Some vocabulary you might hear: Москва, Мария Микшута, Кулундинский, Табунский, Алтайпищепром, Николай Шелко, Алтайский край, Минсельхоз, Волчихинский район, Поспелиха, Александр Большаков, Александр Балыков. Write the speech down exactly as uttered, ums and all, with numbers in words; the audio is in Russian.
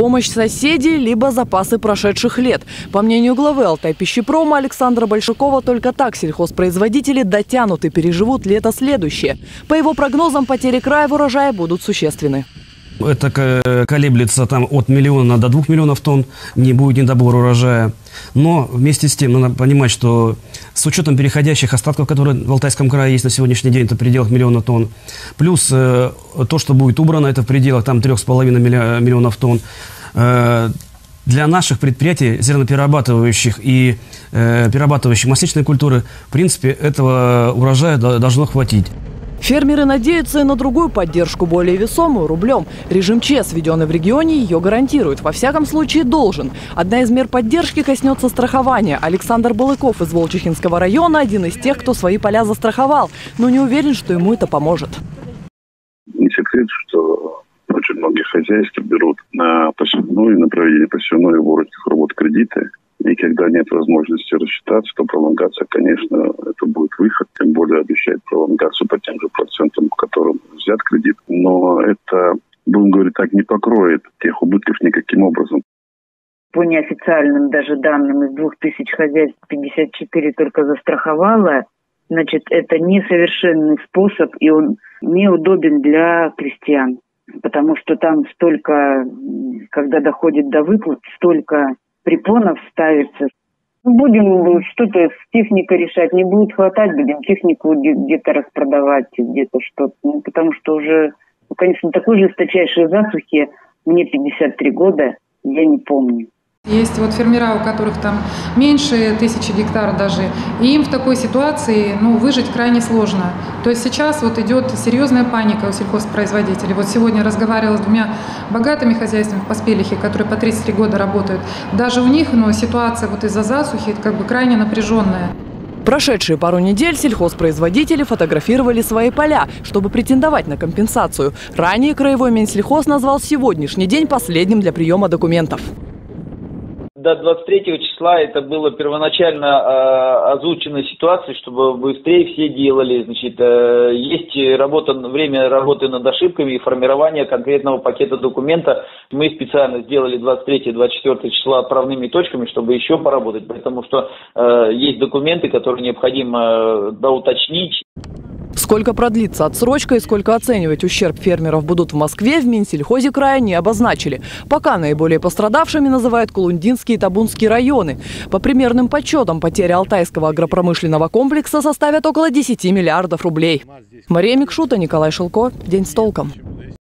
помощь соседей, либо запасы прошедших лет. По мнению главы Алтайпищепрома Александра Большакова, только так сельхозпроизводители дотянут и переживут лето следующее. По его прогнозам, потери края в урожае будут существенны. Это колеблется там от миллиона до двух миллионов тонн, не будет недобор урожая. Но вместе с тем надо понимать, что с учетом переходящих остатков, которые в Алтайском крае есть на сегодняшний день, это в пределах миллиона тонн, плюс э, то, что будет убрано, это в пределах там трёх с половиной миллионов тонн. Э, Для наших предприятий, зерноперерабатывающих и э, перерабатывающих масличные культуры, в принципе, этого урожая должно хватить. Фермеры надеются и на другую поддержку, более весомую, рублем. Режим ЧС, введенный в регионе, ее гарантирует. Во всяком случае, должен. Одна из мер поддержки коснется страхования. Александр Балыков из Волчихинского района – один из тех, кто свои поля застраховал, но не уверен, что ему это поможет. Не секрет, что очень многие хозяйства берут на посевную, на проведение посевной и воротных работ кредиты. И когда нет возможности рассчитаться, то пролонгация, конечно, это будет выход. Тем более обещает пролонгацию по тем же процентам, по которым взят кредит. Но это, будем говорить так, не покроет тех убытков никаким образом. По неофициальным даже данным, из двух тысяч хозяйств пятьдесят четыре только застраховало. Значит, это несовершенный способ, и он неудобен для крестьян. Потому что там столько, когда доходит до выплат, столько препонов ставится. Будем что-то с техникой решать. Не будет хватать, будем технику где-то распродавать, где-то что-то. Ну, потому что уже, ну, конечно, такой жесточайшей засухи, мне пятьдесят три года, я не помню. Есть вот фермера, у которых там меньше тысячи гектар даже, и им в такой ситуации, ну, выжить крайне сложно. То есть сейчас вот идет серьезная паника у сельхозпроизводителей. Вот сегодня разговаривала с двумя богатыми хозяйствами в Поспелихе, которые по тридцать три года работают. Даже у них, ну, ситуация вот из-за засухи как бы крайне напряженная. Прошедшие пару недель сельхозпроизводители фотографировали свои поля, чтобы претендовать на компенсацию. Ранее краевой Минсельхоз назвал сегодняшний день последним для приема документов. До двадцать третьего числа это было первоначально э, озвучена ситуация, чтобы быстрее все делали. Значит, э, есть работа, время работы над ошибками и формирование конкретного пакета документа. Мы специально сделали двадцать третье — двадцать четвёртое числа отправными точками, чтобы еще поработать, потому что э, есть документы, которые необходимо э, доуточнить. Сколько продлится отсрочка и сколько оценивать ущерб фермеров будут в Москве, в Минсельхозе края не обозначили. Пока наиболее пострадавшими называют Кулундинский и Табунский районы. По примерным подсчетам, потери Алтайского агропромышленного комплекса составят около десяти миллиардов рублей. Мария Микшута, Николай Шелко. День с толком.